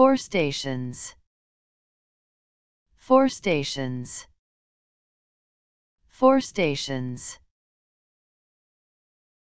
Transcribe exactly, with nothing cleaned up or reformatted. Four stations. Four stations. Four stations.